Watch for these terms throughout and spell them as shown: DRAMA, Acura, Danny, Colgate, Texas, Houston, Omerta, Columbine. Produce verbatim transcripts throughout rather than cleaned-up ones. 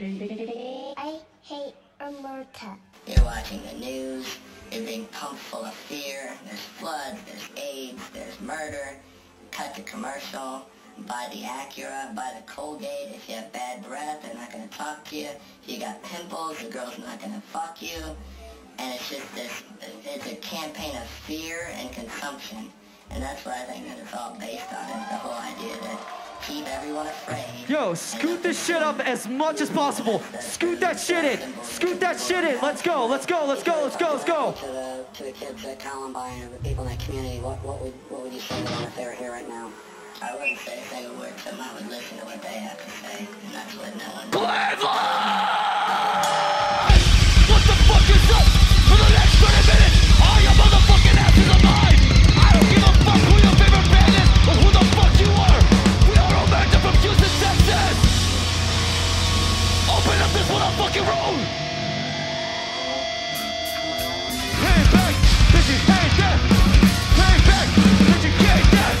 I hate Omerta. You're watching the news. You're being pumped full of fear. There's flood, there's AIDS, there's murder. Cut the commercial. Buy the Acura, buy the Colgate. If you have bad breath, they're not going to talk to you. If you got pimples, the girl's not going to fuck you. And it's just this, it's a campaign of fear and consumption. And that's what I think that it's all based on, is the whole idea that keep everyone afraid. Yo, scoot this shit up as much as possible. Scoot that shit in. Scoot that shit in. Let's go, let's go, let's go, let's go, let's go. To the, to the kids at Columbine and the people in that community, what, what, would, what would you say to them if they were here right now? I wouldn't say a single word to them. I would listen to what they have to say. And that's what no one... Cleveland! What the fuck is up? For the next thirty minutes, all your motherfucking asses are mine! I don't give a fuck who your favorite band is or who the fuck you are! We are Omerta from Houston, Texas! Open up this motherfucking road! Hang back, bitch, you hang back! Hang back, bitch, you hang back!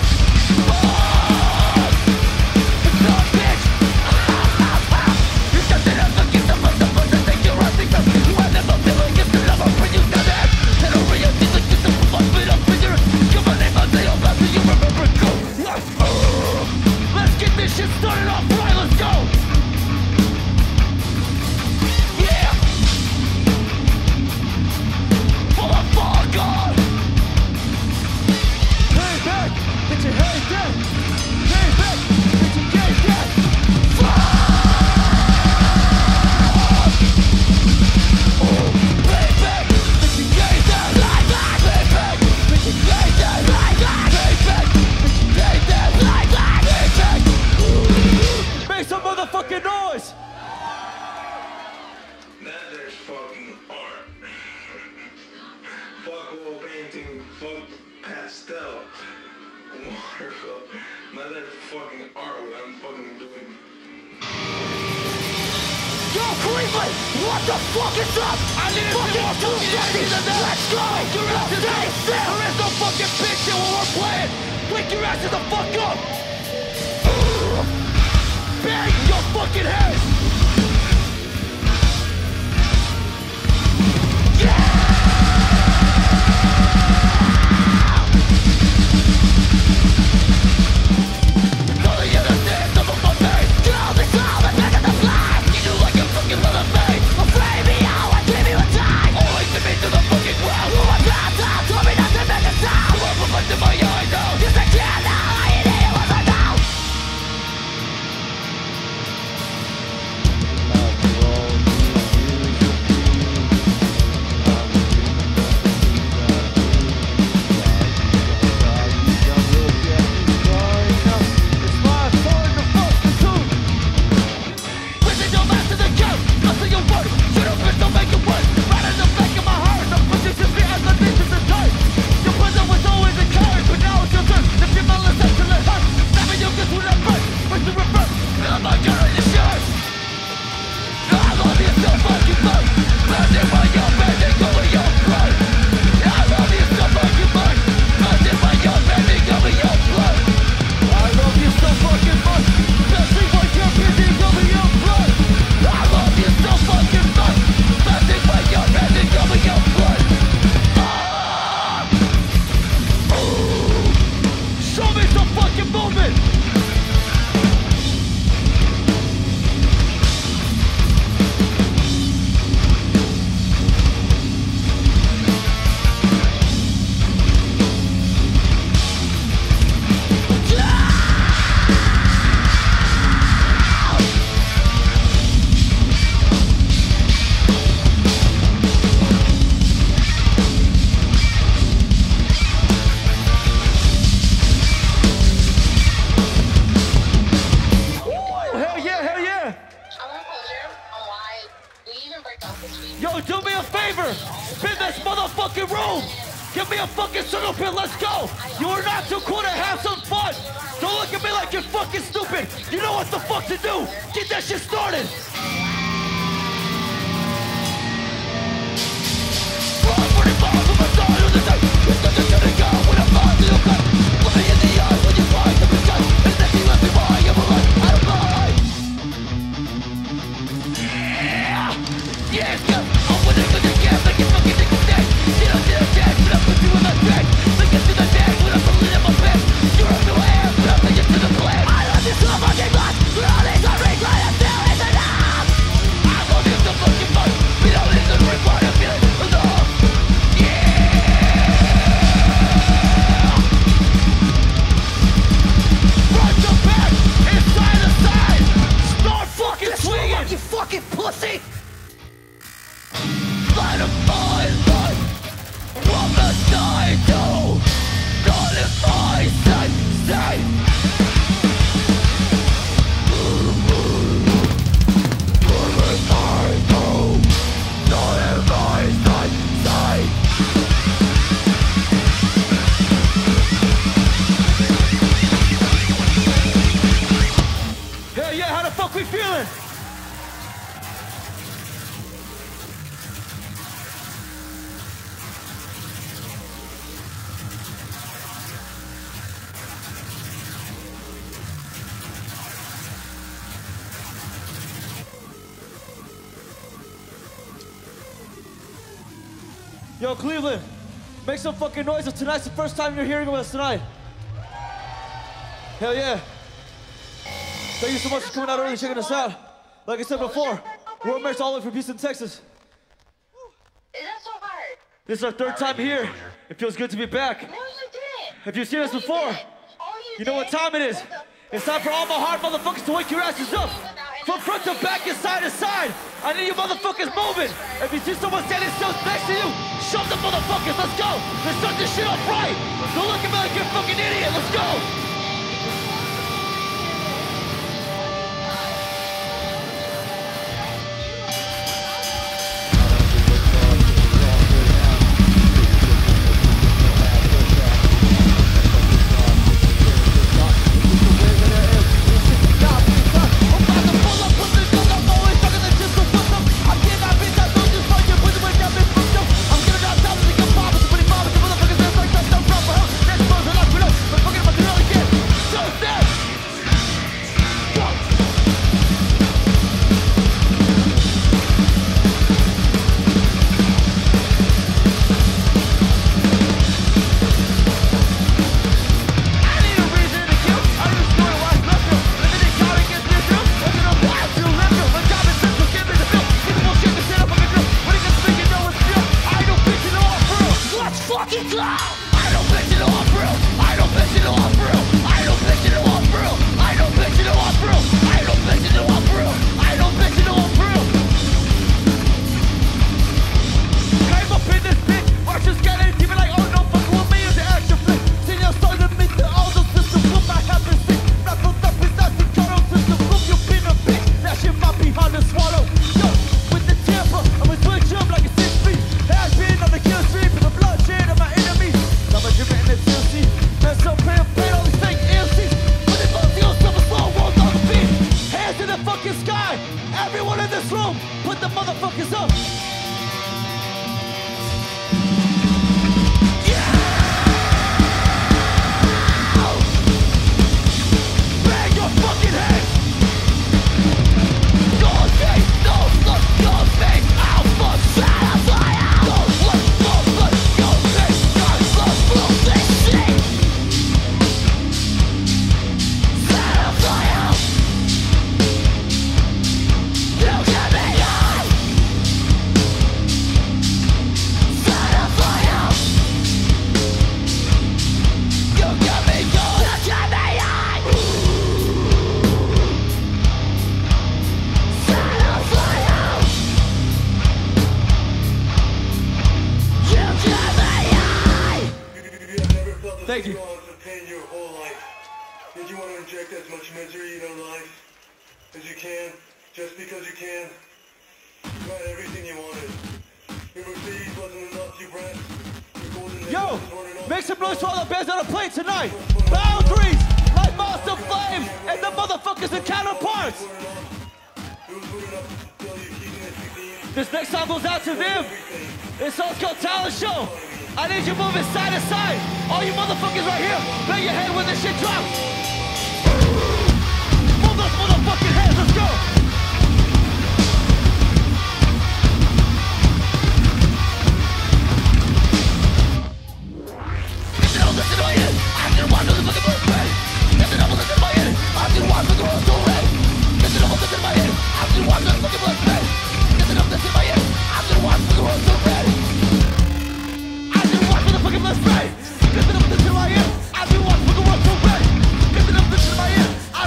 What the fuck is up? I need fucking two seconds. Let's go. Your ass is dead. There is no fucking picture when we're playing. Wake your ass the fuck up. Bang your fucking head. Yeah. None of you understand the fuck of me. Get out the car and back at the flag. You do like a fucking motherfucker. fuck we feeling? Yo, Cleveland, make some fucking noise if tonight's the first time you're hearing about us tonight. Hell yeah. Thank you so much for coming out early and checking us out. Like I said before, we're Omerta all the way from Houston, Texas. Is that so hard? This is our third time here. It feels good to be back. No, you didn't. Have you seen us before? You know what time it is. It's time for all my hard motherfuckers to wake your asses up. From front to back and side to side, I need you motherfuckers moving. If you see someone standing still next to you, shove the motherfuckers, let's go. Let's start this shit off right. Don't look at me like you're a fucking idiot, let's go. I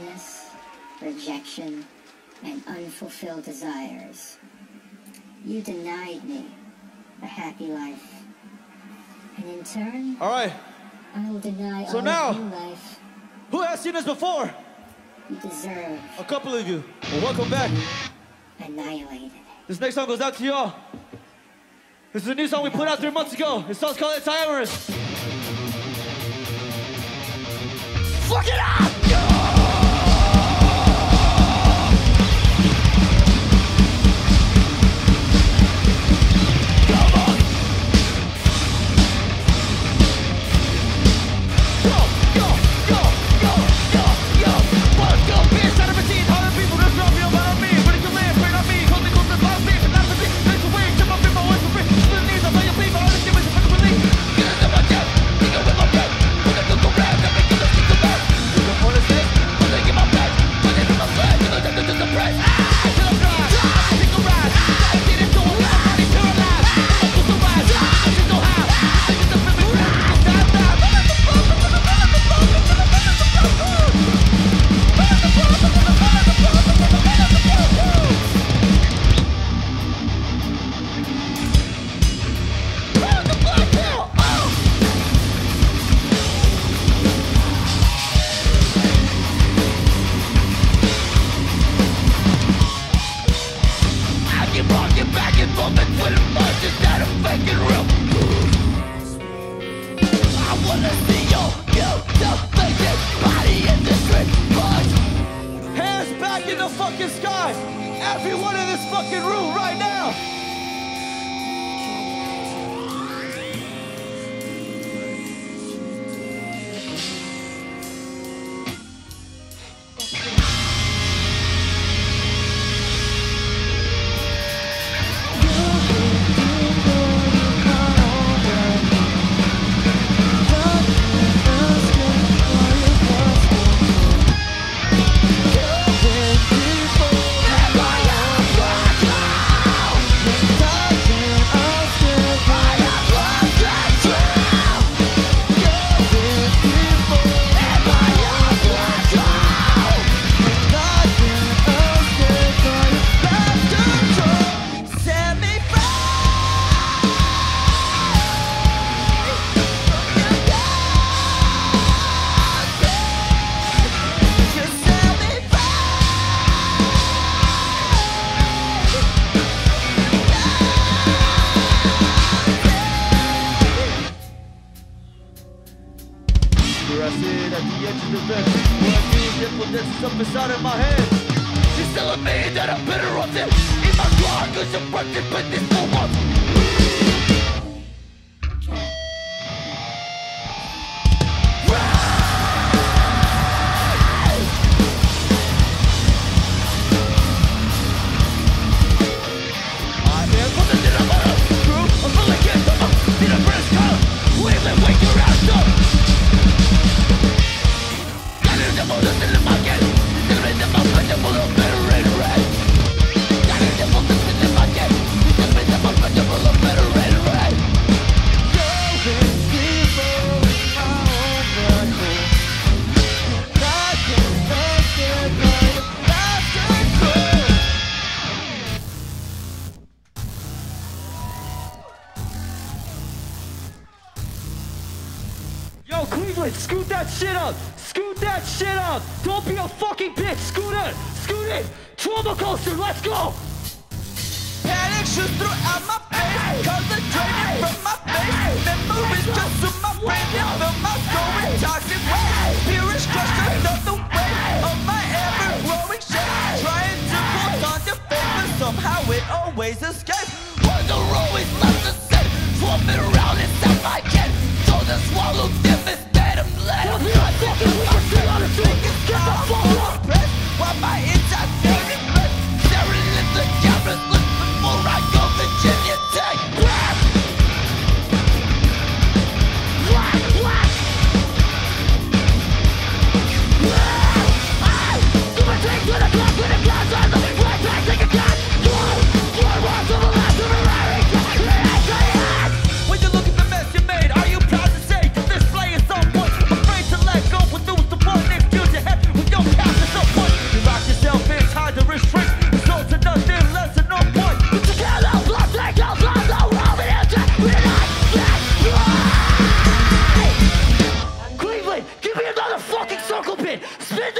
loneliness, rejection, and unfulfilled desires. You denied me a happy life. And in turn, all right, I will deny so all now, of your life. Who has seen this before? You deserve. A couple of you. Well, welcome back. Annihilated. This next song goes out to y'all. This is a new song we put out three months ago. This song's called Anti-Amorous. Fuck it up! Wow!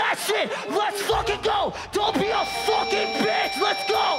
that shit. Let's fucking go. Don't be a fucking bitch. Let's go.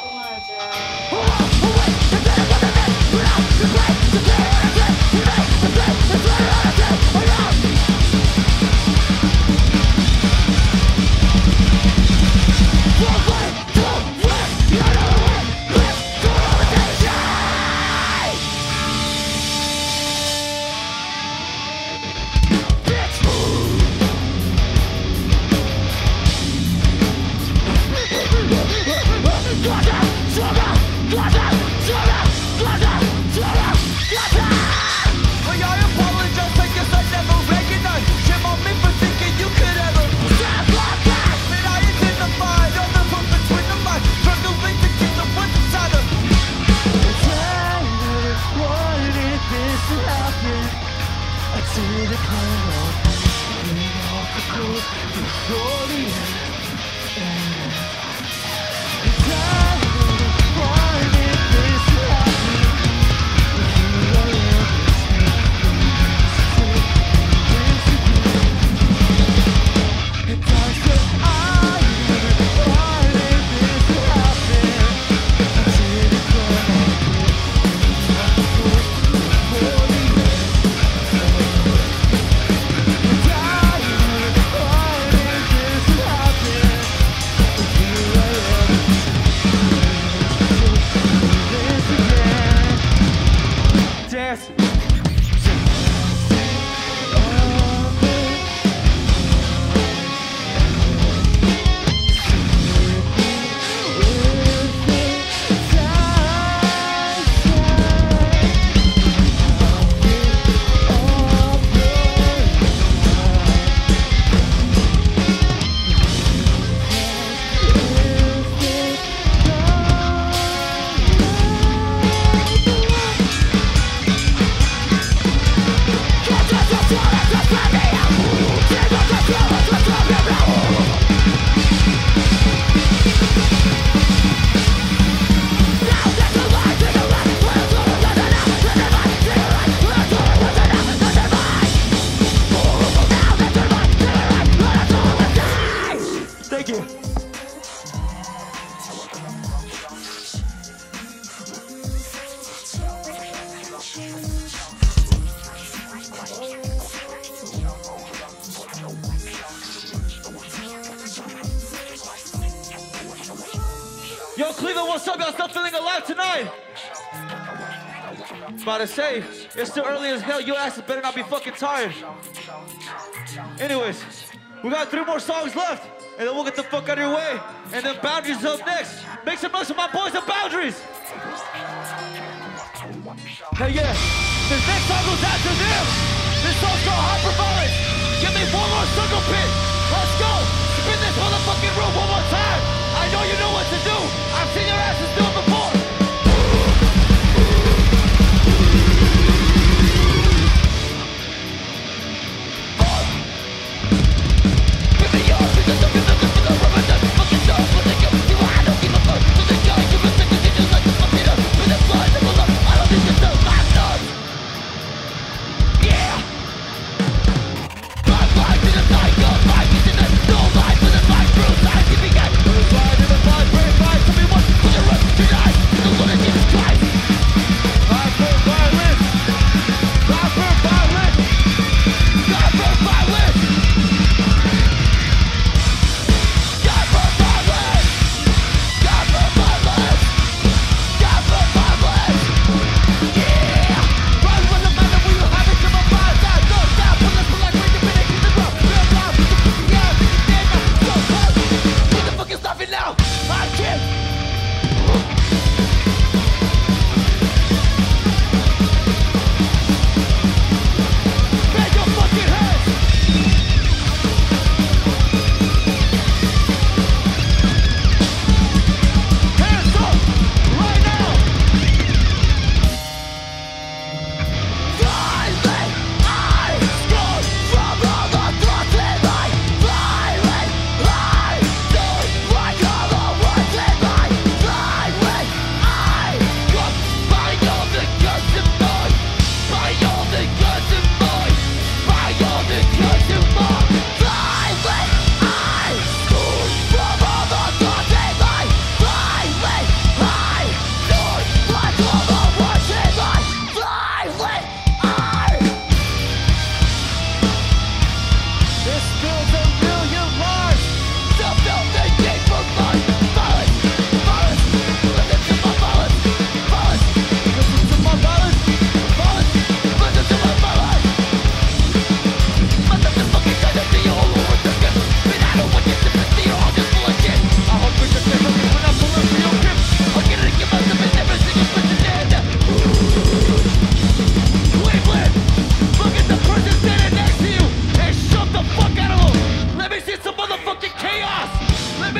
Yo, Cleveland, what's up? Y'all still feeling alive tonight? I was about to say, it's still early as hell. Your asses better not be fucking tired. Anyways, we got three more songs left, and then we'll get the fuck out of your way. And then Boundaries is up next. Make some noise for my boys at Boundaries. Hell yeah. This next song goes out to them. This song's called Hyperviolence. Give me four more circle pins. Let's go. Spin this motherfucking room one more time. I know you know what to do. I've seen your asses do it before. Yeah! Five lives in a cycle, five years in a storm.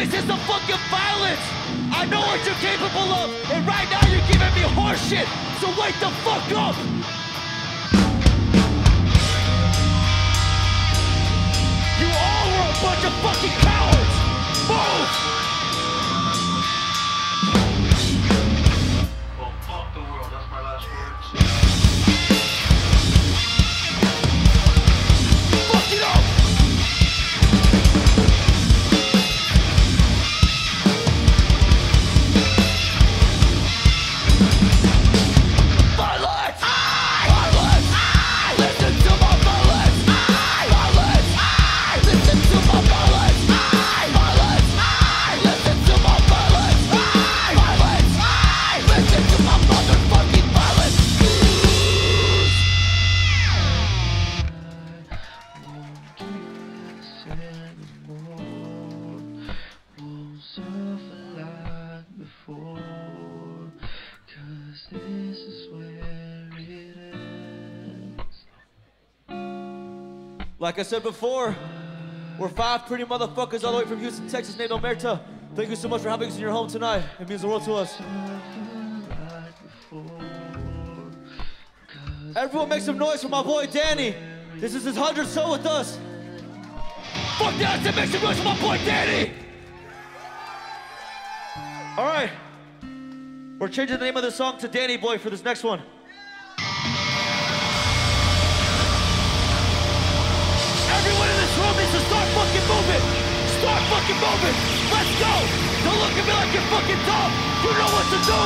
This is the fucking violence. I know what you're capable of, and right now you're giving me horseshit. So wake the fuck up. You all were a bunch of fucking cowards. Move. Well, fuck the world. That's my last words. Fuck it up. Like I said before, we're five pretty motherfuckers all the way from Houston, Texas, named Omerta. Thank you so much for having us in your home tonight. It means the world to us. Everyone make some noise for my boy Danny. This is his hundredth show with us. Fuck that, I said make some noise for my boy Danny! All right, we're changing the name of the song to Danny Boy for this next one. Everyone in this room needs to start fucking moving! Start fucking moving! Let's go! Don't look at me like you're fucking dumb! You know what to do!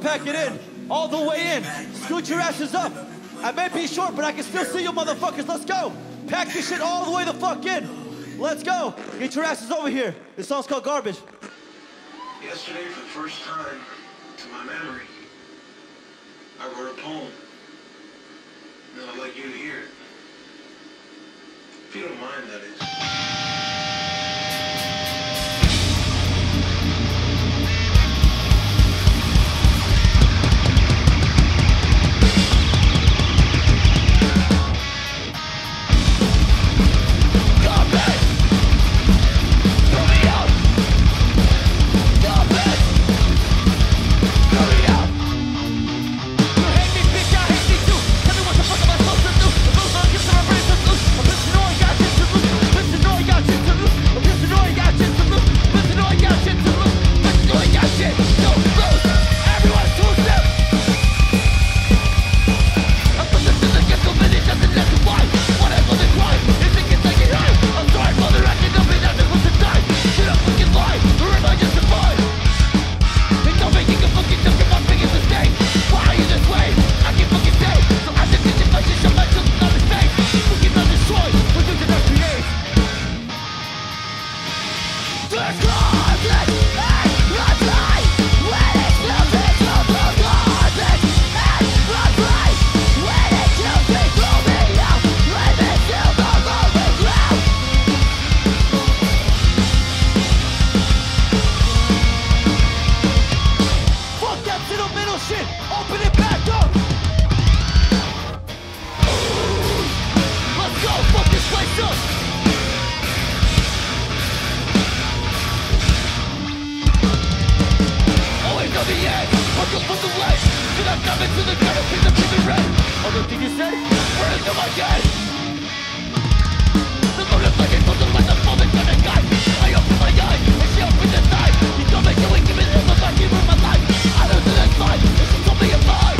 Pack it in, all the way in. Scoot your asses up. I may be short, but I can still see you motherfuckers. Let's go. Pack this shit all the way the fuck in. Let's go. Get your asses over here. This song's called Garbage. Yesterday, for the first time, to my memory, I wrote a poem. Now I'd like you to hear it. If you don't mind, that is. With did you say? Where is my head? The motive like it wasn't like the moment that I got. I opened my eyes, and she opened the side. You told me you would give it up, I gave her my life. I don't do that fight, and she told me a lie.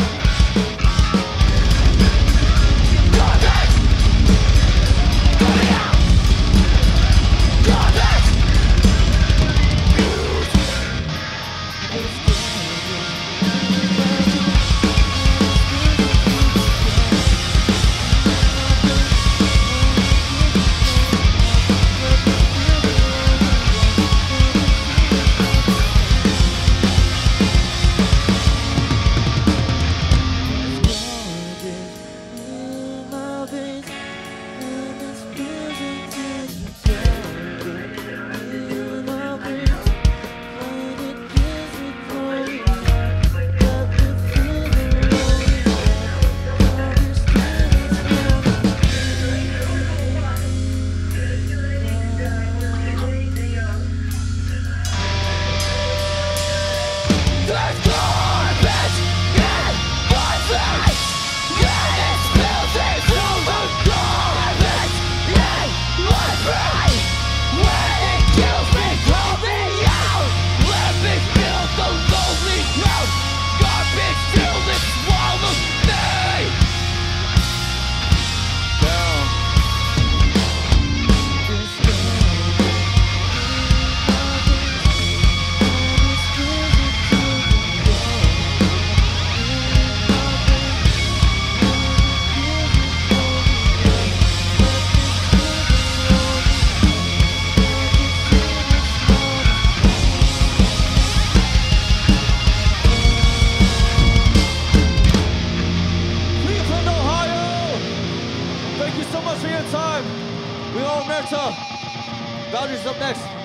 Thank you so much for your time. We're Omerta. Boundaries up next.